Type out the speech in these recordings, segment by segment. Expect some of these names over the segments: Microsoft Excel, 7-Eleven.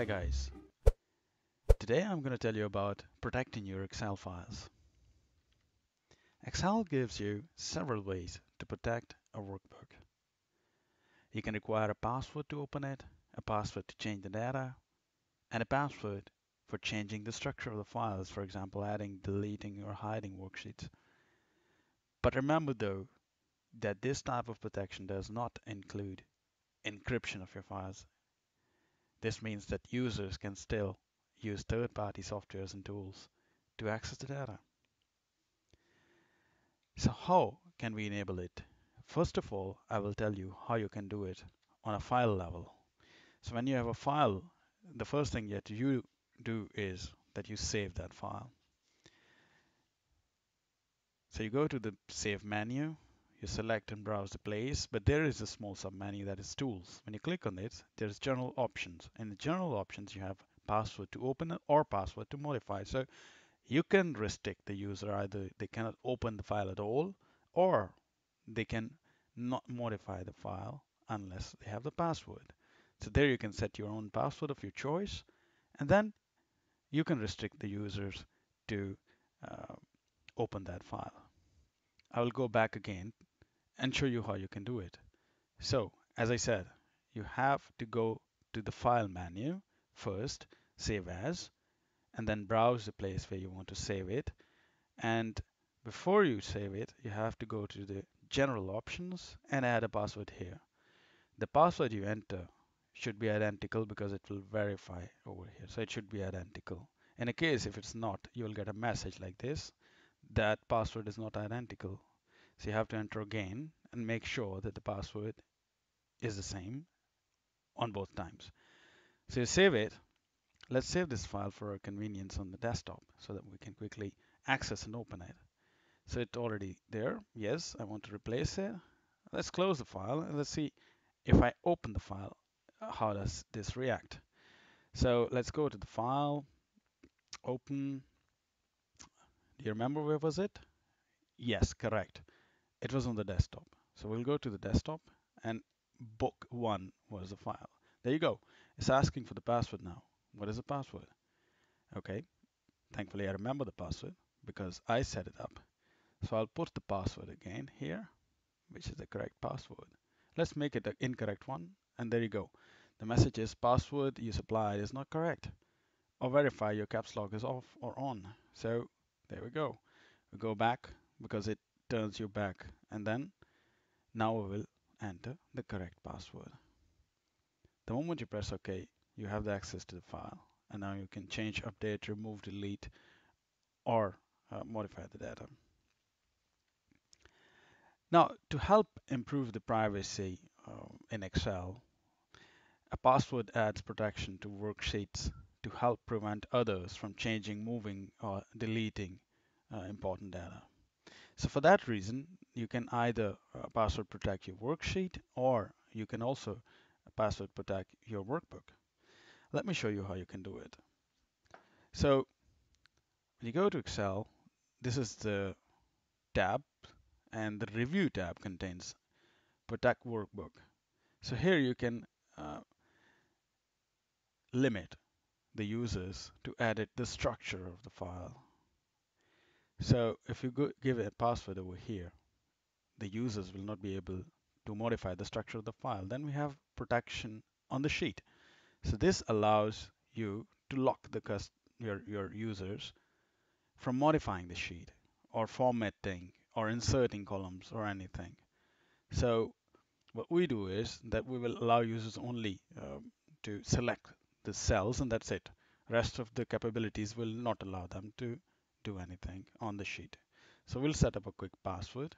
Hi guys, today I'm going to tell you about protecting your Excel files. Excel gives you several ways to protect a workbook. You can require a password to open it, a password to change the data, and a password for changing the structure of the files, for example adding, deleting or hiding worksheets. But remember though that this type of protection does not include encryption of your files. This means that users can still use third-party softwares and tools to access the data. So how can we enable it? First of all, I will tell you how you can do it on a file level. So when you have a file, the first thing that you do is that you save that file. So you go to the Save menu, you select and browse the place, but there is a small submenu that is Tools. When you click on it, there's General Options. In the General Options, you have Password to open or Password to modify. So you can restrict the user, either they cannot open the file at all, or they can not modify the file unless they have the password. So there you can set your own password of your choice, and then you can restrict the users to open that file. I will go back again and show you how you can do it. So, as I said, you have to go to the File menu first, Save As, and then browse the place where you want to save it. And before you save it, you have to go to the General Options and add a password here. The password you enter should be identical because it will verify over here. So it should be identical. In a case, if it's not, you will get a message like this, that password is not identical. So you have to enter again and make sure that the password is the same on both times. So you save it. Let's save this file for our convenience on the desktop so that we can quickly access and open it. So it's already there. Yes, I want to replace it. Let's close the file and let's see if I open the file, how does this react? So let's go to the file, open. Do you remember where was it? Yes, correct. It was on the desktop. So we'll go to the desktop and book1 was the file. There you go. It's asking for the password now. What is the password? Okay. Thankfully, I remember the password because I set it up. So I'll put the password again here, which is the correct password. Let's make it an incorrect one. And there you go. The message is password you supplied is not correct. Or verify your caps lock is off or on. So there we go. We go back because it turns you back. And then now we will enter the correct password. The moment you press OK, you have the access to the file. And now you can change, update, remove, delete, or modify the data. Now, to help improve the privacy in Excel, a password adds protection to worksheets to help prevent others from changing, moving, or deleting important data. So for that reason, you can either password protect your worksheet, or you can also password protect your workbook. Let me show you how you can do it. So when you go to Excel, this is the tab, and the Review tab contains Protect Workbook. So here you can limit the users to edit the structure of the file. So if you go give it a password over here, the users will not be able to modify the structure of the file. Then we have protection on the sheet. So this allows you to lock the your users from modifying the sheet or formatting or inserting columns or anything. So what we do is that we will allow users only to select the cells and that's it. Rest of the capabilities will not allow them to do anything on the sheet. So we'll set up a quick password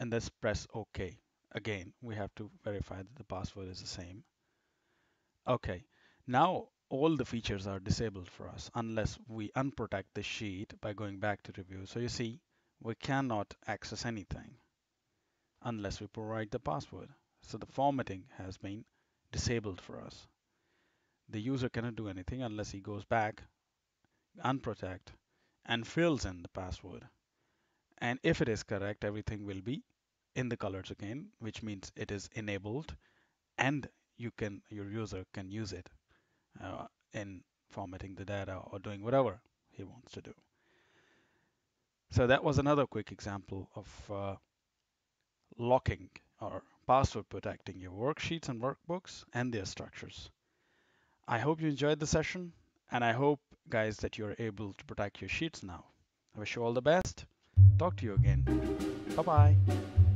and let's press OK. Again, we have to verify that the password is the same. Okay, now all the features are disabled for us unless we unprotect the sheet by going back to Review. So you see, we cannot access anything unless we provide the password. So the formatting has been disabled for us. The user cannot do anything unless he goes back, unprotect, and fills in the password. And if it is correct, everything will be in the colors again, which means it is enabled and your user can use it in formatting the data or doing whatever he wants to do. So that was another quick example of locking or password protecting your worksheets and workbooks and their structures. I hope you enjoyed the session, and I hope, guys, that you're able to protect your sheets now. I wish you all the best. Talk to you again. Bye-bye.